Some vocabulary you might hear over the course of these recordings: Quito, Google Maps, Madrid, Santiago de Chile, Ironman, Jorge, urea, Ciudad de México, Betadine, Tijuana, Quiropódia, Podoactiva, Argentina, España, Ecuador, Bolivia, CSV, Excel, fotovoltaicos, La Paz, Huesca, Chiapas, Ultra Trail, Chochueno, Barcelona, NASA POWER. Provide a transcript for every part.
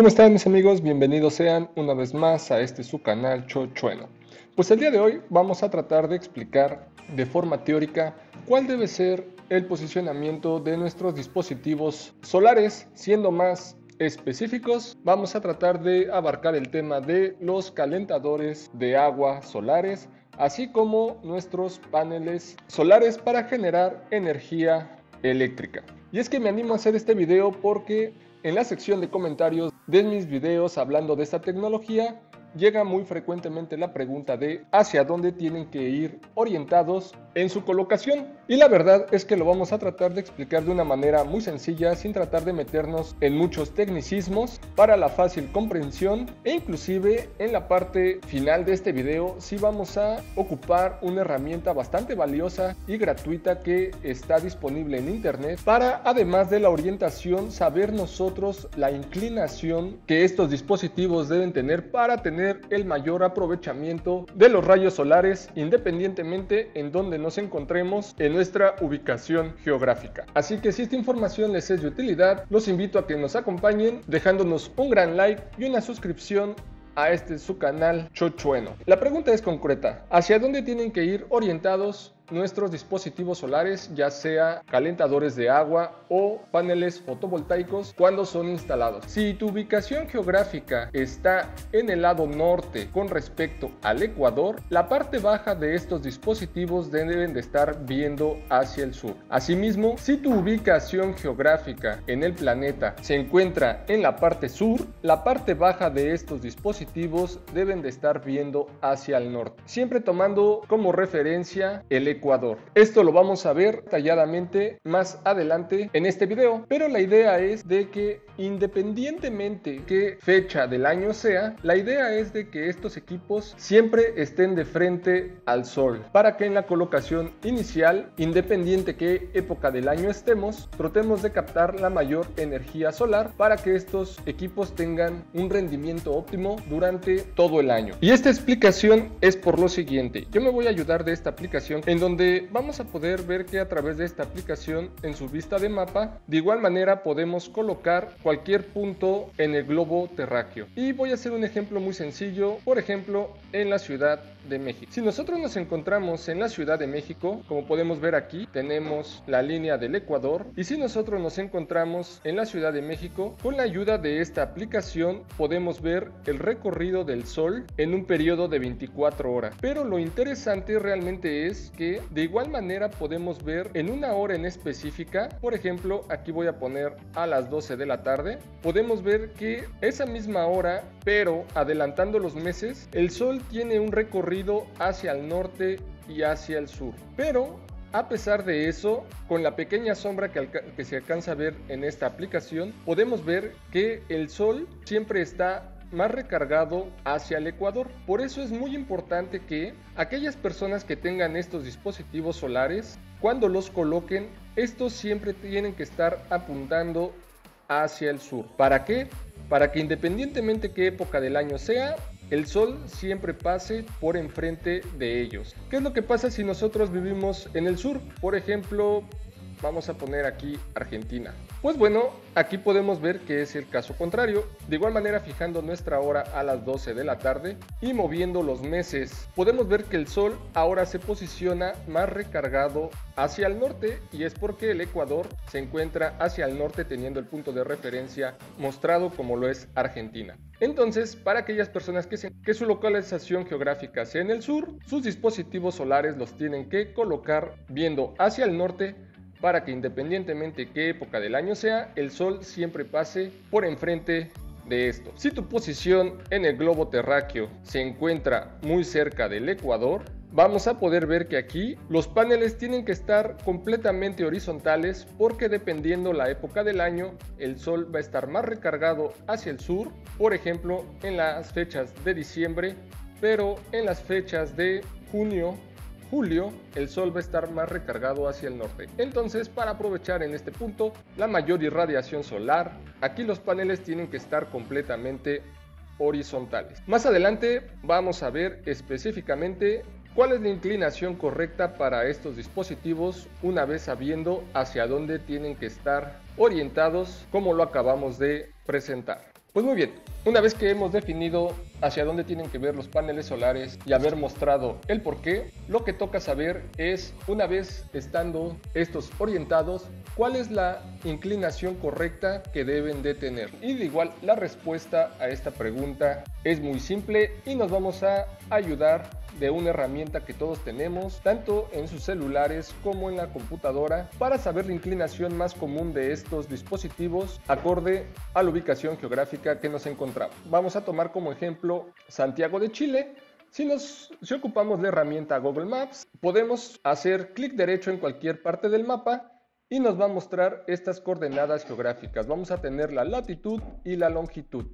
¿Cómo están mis amigos? Bienvenidos sean una vez más a este su canal Chochueno. Pues el día de hoy vamos a tratar de explicar de forma teórica cuál debe ser el posicionamiento de nuestros dispositivos solares. Siendo más específicos, vamos a tratar de abarcar el tema de los calentadores de agua solares, así como nuestros paneles solares para generar energía eléctrica. Y es que me animo a hacer este video porque en la sección de comentarios de mis videos hablando de esta tecnología llega muy frecuentemente la pregunta de hacia dónde tienen que ir orientados en su colocación, y la verdad es que lo vamos a tratar de explicar de una manera muy sencilla, sin tratar de meternos en muchos tecnicismos, para la fácil comprensión. E inclusive en la parte final de este video sí vamos a ocupar una herramienta bastante valiosa y gratuita que está disponible en internet para, además de la orientación, saber nosotros la inclinación que estos dispositivos deben tener para tener el mayor aprovechamiento de los rayos solares, independientemente en donde nos encontremos en nuestra ubicación geográfica. Así que si esta información les es de utilidad, los invito a que nos acompañen dejándonos un gran like y una suscripción a este su canal Chochueno. La pregunta es concreta: ¿hacia dónde tienen que ir orientados nuestros dispositivos solares, ya sea calentadores de agua o paneles fotovoltaicos, cuando son instalados? Si tu ubicación geográfica está en el lado norte con respecto al Ecuador, la parte baja de estos dispositivos deben de estar viendo hacia el sur. Asimismo, si tu ubicación geográfica en el planeta se encuentra en la parte sur, la parte baja de estos dispositivos deben de estar viendo hacia el norte, siempre tomando como referencia el Ecuador. Esto lo vamos a ver detalladamente más adelante en este video, pero la idea es de que, independientemente qué fecha del año sea, la idea es de que estos equipos siempre estén de frente al sol, para que en la colocación inicial, independiente qué época del año estemos, tratemos de captar la mayor energía solar para que estos equipos tengan un rendimiento óptimo durante todo el año. Y esta explicación es por lo siguiente: yo me voy a ayudar de esta aplicación en donde vamos a poder ver que a través de esta aplicación, en su vista de mapa, de igual manera podemos colocar cualquier punto en el globo terráqueo. Y voy a hacer un ejemplo muy sencillo, por ejemplo en la Ciudad de México. Si nosotros nos encontramos en la Ciudad de México, como podemos ver aquí, tenemos la línea del Ecuador, y si nosotros nos encontramos en la Ciudad de México, con la ayuda de esta aplicación podemos ver el recorrido del sol en un periodo de 24 horas. Pero lo interesante realmente es que de igual manera podemos ver en una hora en específica. Por ejemplo, aquí voy a poner a las 12 de la tarde, podemos ver que esa misma hora, pero adelantando los meses, el sol tiene un recorrido hacia el norte y hacia el sur. Pero a pesar de eso, con la pequeña sombra que se alcanza a ver en esta aplicación, podemos ver que el sol siempre está más recargado hacia el Ecuador. Por eso es muy importante que aquellas personas que tengan estos dispositivos solares, cuando los coloquen, estos siempre tienen que estar apuntando hacia el sur. ¿Para qué? Para que, independientemente qué época del año sea, el sol siempre pase por enfrente de ellos. ¿Qué es lo que pasa si nosotros vivimos en el sur? Por ejemplo, vamos a poner aquí Argentina. Pues bueno, aquí podemos ver que es el caso contrario. De igual manera, fijando nuestra hora a las 12 de la tarde y moviendo los meses, podemos ver que el sol ahora se posiciona más recargado hacia el norte, y es porque el Ecuador se encuentra hacia el norte, teniendo el punto de referencia mostrado como lo es Argentina. Entonces, para aquellas personas que su localización geográfica sea en el sur, sus dispositivos solares los tienen que colocar viendo hacia el norte, para que, independientemente qué época del año sea, el sol siempre pase por enfrente de esto. Si tu posición en el globo terráqueo se encuentra muy cerca del Ecuador, vamos a poder ver que aquí los paneles tienen que estar completamente horizontales, porque dependiendo la época del año, el sol va a estar más recargado hacia el sur, por ejemplo en las fechas de diciembre, pero en las fechas de junio, julio, el sol va a estar más recargado hacia el norte. Entonces, para aprovechar en este punto la mayor irradiación solar, aquí los paneles tienen que estar completamente horizontales. Más adelante vamos a ver específicamente cuál es la inclinación correcta para estos dispositivos, una vez sabiendo hacia dónde tienen que estar orientados, como lo acabamos de presentar. Pues muy bien, una vez que hemos definido hacia dónde tienen que ver los paneles solares y haber mostrado el porqué, lo que toca saber es, una vez estando estos orientados, cuál es la inclinación correcta que deben de tener. Y de igual, la respuesta a esta pregunta es muy simple y nos vamos a ayudar de una herramienta que todos tenemos, tanto en sus celulares como en la computadora, para saber la inclinación más común de estos dispositivos acorde a la ubicación geográfica que nos encontramos. Vamos a tomar como ejemplo Santiago de Chile. Si ocupamos la herramienta Google Maps, podemos hacer clic derecho en cualquier parte del mapa y nos va a mostrar estas coordenadas geográficas. Vamos a tener la latitud y la longitud.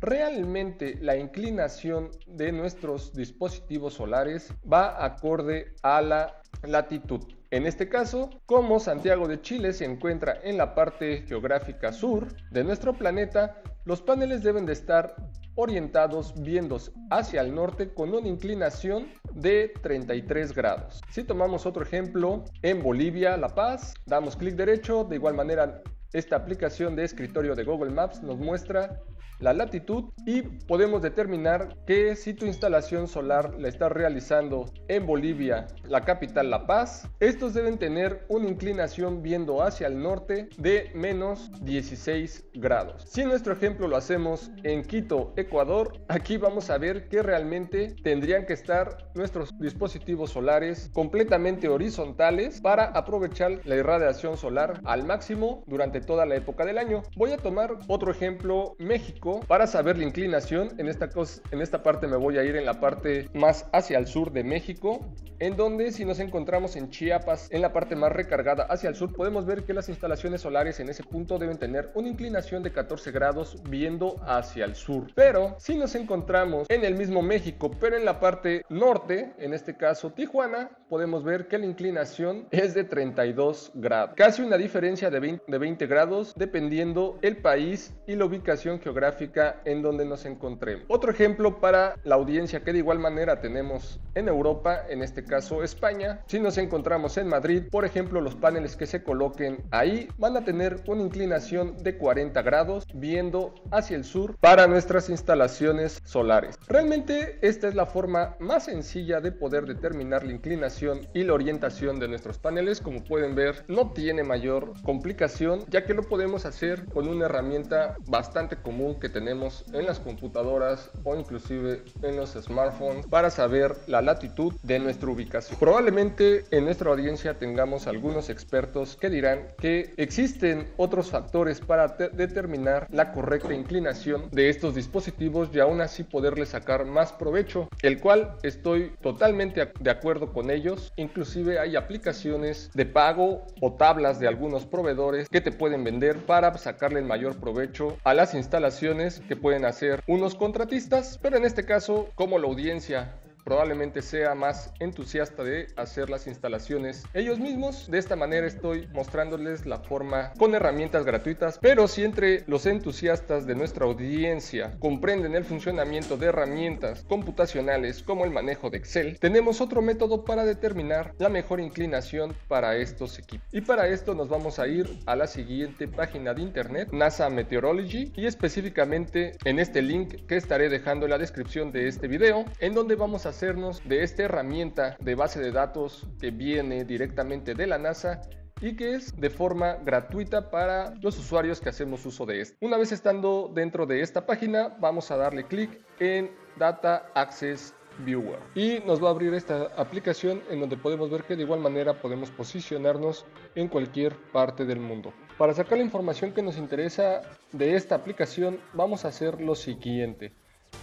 Realmente la inclinación de nuestros dispositivos solares va acorde a la latitud. En este caso, como Santiago de Chile se encuentra en la parte geográfica sur de nuestro planeta, los paneles deben de estar orientados viendo hacia el norte con una inclinación de 33 grados. Si tomamos otro ejemplo, en Bolivia, La Paz, damos clic derecho. De igual manera, esta aplicación de escritorio de Google Maps nos muestra la latitud y podemos determinar que si tu instalación solar la estás realizando en Bolivia, la capital La Paz, estos deben tener una inclinación viendo hacia el norte de menos 16 grados. Si nuestro ejemplo lo hacemos en Quito, Ecuador, aquí vamos a ver que realmente tendrían que estar nuestros dispositivos solares completamente horizontales para aprovechar la irradiación solar al máximo durante toda la época del año. Voy a tomar otro ejemplo, México. Para saber la inclinación, en esta parte me voy a ir en la parte más hacia el sur de México, en donde si nos encontramos en Chiapas, en la parte más recargada hacia el sur, podemos ver que las instalaciones solares en ese punto deben tener una inclinación de 14 grados viendo hacia el sur. Pero si nos encontramos en el mismo México, pero en la parte norte, en este caso Tijuana, podemos ver que la inclinación es de 32 grados. Casi una diferencia de 20 grados dependiendo el país y la ubicación geográfica en donde nos encontremos. Otro ejemplo para la audiencia que de igual manera tenemos en Europa, en este caso España. Si nos encontramos en Madrid, por ejemplo, los paneles que se coloquen ahí van a tener una inclinación de 40 grados viendo hacia el sur para nuestras instalaciones solares. Realmente esta es la forma más sencilla de poder determinar la inclinación y la orientación de nuestros paneles. Como pueden ver, no tiene mayor complicación, ya que lo podemos hacer con una herramienta bastante común que tenemos en las computadoras o inclusive en los smartphones para saber la latitud de nuestra ubicación. Probablemente en nuestra audiencia tengamos algunos expertos que dirán que existen otros factores para determinar la correcta inclinación de estos dispositivos y aún así poderle sacar más provecho, el cual estoy totalmente de acuerdo con ellos. Inclusive hay aplicaciones de pago o tablas de algunos proveedores que te pueden vender para sacarle el mayor provecho a las instalaciones que pueden hacer unos contratistas, pero en este caso, como la audiencia probablemente sea más entusiasta de hacer las instalaciones ellos mismos, de esta manera estoy mostrándoles la forma con herramientas gratuitas. Pero si entre los entusiastas de nuestra audiencia comprenden el funcionamiento de herramientas computacionales como el manejo de Excel, tenemos otro método para determinar la mejor inclinación para estos equipos. Y para esto nos vamos a ir a la siguiente página de internet, NASA Meteorology, y específicamente en este link que estaré dejando en la descripción de este video, en donde vamos a hacernos de esta herramienta de base de datos que viene directamente de la NASA y que es de forma gratuita para los usuarios que hacemos uso de esto. Una vez estando dentro de esta página, vamos a darle clic en Data Access Viewer y nos va a abrir esta aplicación en donde podemos ver que de igual manera podemos posicionarnos en cualquier parte del mundo. Para sacar la información que nos interesa de esta aplicación, vamos a hacer lo siguiente.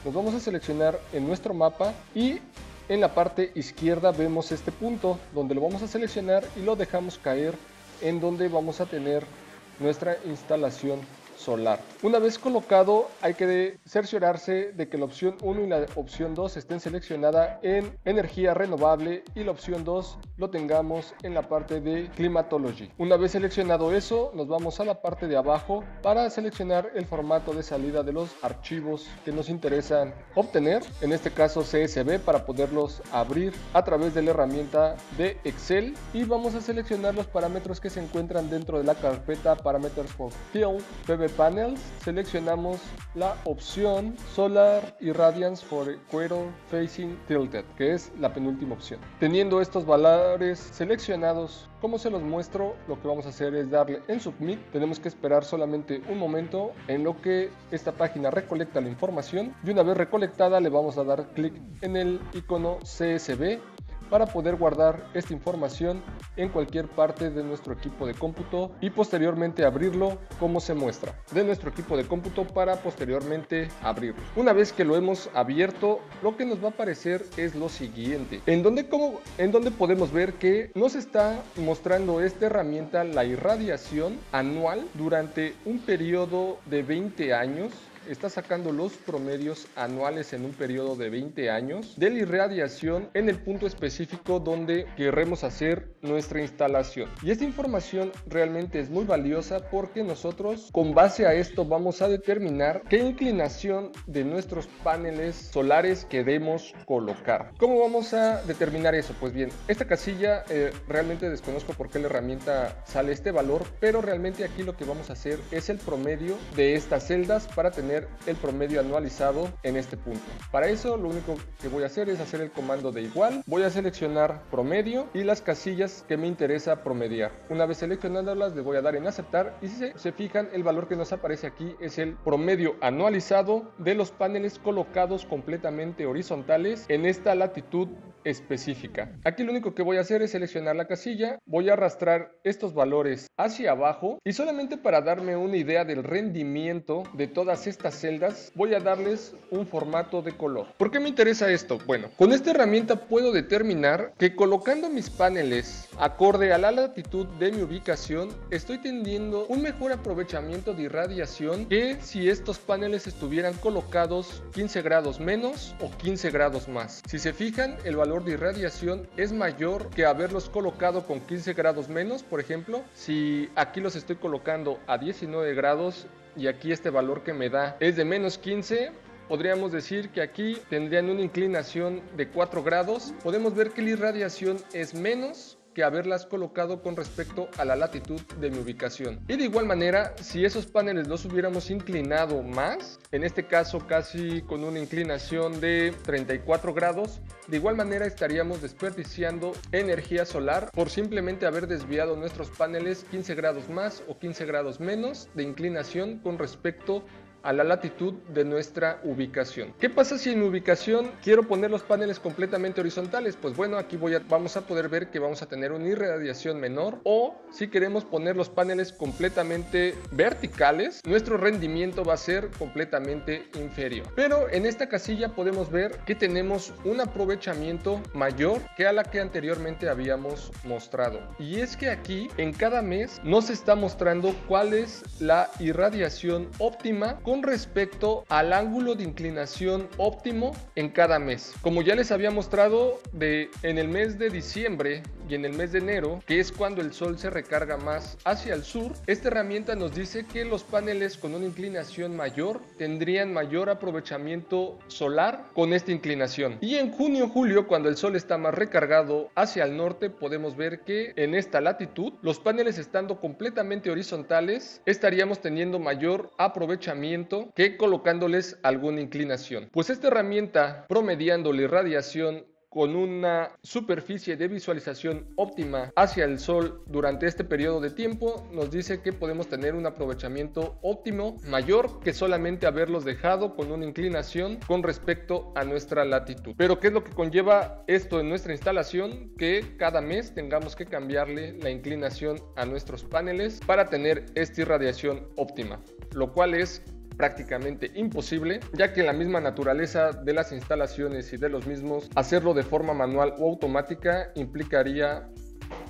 Nos vamos a seleccionar en nuestro mapa y en la parte izquierda vemos este punto donde lo vamos a seleccionar y lo dejamos caer en donde vamos a tener nuestra instalación solar. Una vez colocado, hay que cerciorarse de que la opción 1 y la opción 2 estén seleccionadas en energía renovable y la opción 2 lo tengamos en la parte de climatology. Una vez seleccionado eso, nos vamos a la parte de abajo para seleccionar el formato de salida de los archivos que nos interesan obtener, en este caso CSV, para poderlos abrir a través de la herramienta de Excel, y vamos a seleccionar los parámetros que se encuentran dentro de la carpeta Parameters for Field, PBB Panels, seleccionamos la opción Solar Irradiance for Ecuador Facing Tilted, que es la penúltima opción. Teniendo estos valores seleccionados, como se los muestro, lo que vamos a hacer es darle en Submit. Tenemos que esperar solamente un momento en lo que esta página recolecta la información, y una vez recolectada le vamos a dar clic en el icono CSV para poder guardar esta información en cualquier parte de nuestro equipo de cómputo y posteriormente abrirlo como se muestra de nuestro equipo de cómputo para posteriormente abrirlo. Una vez que lo hemos abierto, lo que nos va a aparecer es lo siguiente, en donde podemos ver que nos está mostrando esta herramienta la irradiación anual durante un periodo de 20 años. Está sacando los promedios anuales en un periodo de 20 años de la irradiación en el punto específico donde queremos hacer nuestra instalación. Y esta información realmente es muy valiosa porque nosotros con base a esto vamos a determinar qué inclinación de nuestros paneles solares queremos colocar. ¿Cómo vamos a determinar eso? Pues bien, esta casilla realmente desconozco por qué la herramienta sale este valor, pero realmente aquí lo que vamos a hacer es el promedio de estas celdas para tener el promedio anualizado en este punto. Para eso lo único que voy a hacer es hacer el comando de igual, voy a seleccionar promedio y las casillas que me interesa promediar. Una vez seleccionándolas le voy a dar en aceptar y si se fijan, el valor que nos aparece aquí es el promedio anualizado de los paneles colocados completamente horizontales en esta latitud específica. Aquí lo único que voy a hacer es seleccionar la casilla, voy a arrastrar estos valores hacia abajo y solamente para darme una idea del rendimiento de todas estas celdas voy a darles un formato de color. ¿Por qué me interesa esto? Bueno, con esta herramienta puedo determinar que colocando mis paneles acorde a la latitud de mi ubicación estoy teniendo un mejor aprovechamiento de irradiación que si estos paneles estuvieran colocados 15 grados menos o 15 grados más. Si se fijan, el valor de irradiación es mayor que haberlos colocado con 15 grados menos. Por ejemplo, si aquí los estoy colocando a 19 grados y aquí este valor que me da es de menos 15, podríamos decir que aquí tendrían una inclinación de 4 grados. Podemos ver que la irradiación es menos que haberlas colocado con respecto a la latitud de mi ubicación. Y de igual manera, si esos paneles los hubiéramos inclinado más, en este caso casi con una inclinación de 34 grados, de igual manera estaríamos desperdiciando energía solar por simplemente haber desviado nuestros paneles 15 grados más o 15 grados menos de inclinación con respecto a la latitud de nuestra ubicación. ¿Qué pasa si en mi ubicación quiero poner los paneles completamente horizontales? Pues bueno, aquí vamos a poder ver que vamos a tener una irradiación menor, o si queremos poner los paneles completamente verticales, nuestro rendimiento va a ser completamente inferior. Pero en esta casilla podemos ver que tenemos un aprovechamiento mayor que a la que anteriormente habíamos mostrado. Y es que aquí en cada mes nos está mostrando cuál es la irradiación óptima con respecto al ángulo de inclinación óptimo en cada mes. Como ya les había mostrado, en el mes de diciembre y en el mes de enero, que es cuando el sol se recarga más hacia el sur, esta herramienta nos dice que los paneles con una inclinación mayor tendrían mayor aprovechamiento solar con esta inclinación. Y en junio, julio, cuando el sol está más recargado hacia el norte, podemos ver que en esta latitud los paneles estando completamente horizontales estaríamos teniendo mayor aprovechamiento que colocándoles alguna inclinación. Pues esta herramienta, promediando la irradiación con una superficie de visualización óptima hacia el sol durante este periodo de tiempo, nos dice que podemos tener un aprovechamiento óptimo mayor que solamente haberlos dejado con una inclinación con respecto a nuestra latitud. Pero ¿qué es lo que conlleva esto en nuestra instalación? Que cada mes tengamos que cambiarle la inclinación a nuestros paneles para tener esta irradiación óptima, lo cual es prácticamente imposible, ya que la misma naturaleza de las instalaciones y de los mismos, hacerlo de forma manual o automática implicaría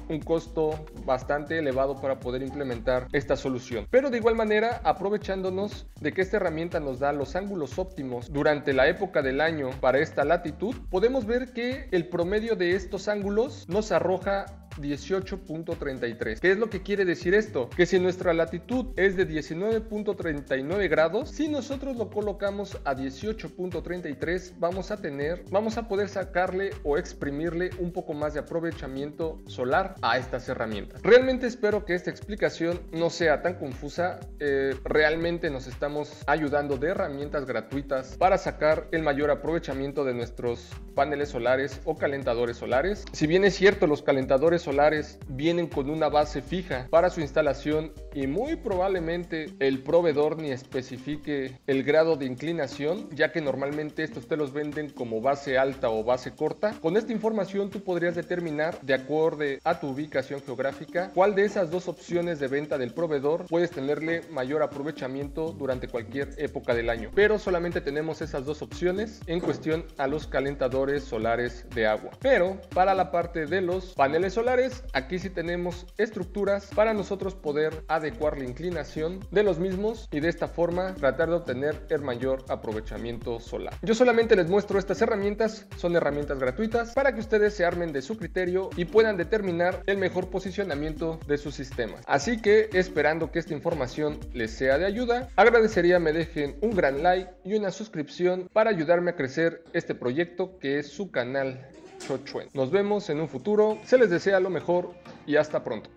un costo bastante elevado para poder implementar esta solución. Pero de igual manera, aprovechándonos de que esta herramienta nos da los ángulos óptimos durante la época del año para esta latitud, podemos ver que el promedio de estos ángulos nos arroja 18.33. ¿Qué es lo que quiere decir esto? Que si nuestra latitud es de 19.39 grados, si nosotros lo colocamos a 18.33, vamos a poder sacarle o exprimirle un poco más de aprovechamiento solar a estas herramientas. Realmente espero que esta explicación no sea tan confusa. Realmente nos estamos ayudando de herramientas gratuitas para sacar el mayor aprovechamiento de nuestros paneles solares o calentadores solares. Si bien es cierto, los calentadores solares vienen con una base fija para su instalación y muy probablemente el proveedor ni especifique el grado de inclinación, ya que normalmente estos te los venden como base alta o base corta. Con esta información tú podrías determinar, de acuerdo a tu ubicación geográfica, cuál de esas dos opciones de venta del proveedor puedes tenerle mayor aprovechamiento durante cualquier época del año. Pero solamente tenemos esas dos opciones en cuestión a los calentadores solares de agua. Pero para la parte de los paneles solares, aquí sí tenemos estructuras para nosotros poder adecuar la inclinación de los mismos y de esta forma tratar de obtener el mayor aprovechamiento solar. Yo solamente les muestro estas herramientas, son herramientas gratuitas para que ustedes se armen de su criterio y puedan determinar el mejor posicionamiento de sus sistemas. Así que, esperando que esta información les sea de ayuda, agradecería me dejen un gran like y una suscripción para ayudarme a crecer este proyecto que es su canal Chochueno. Nos vemos en un futuro, se les desea lo mejor y hasta pronto.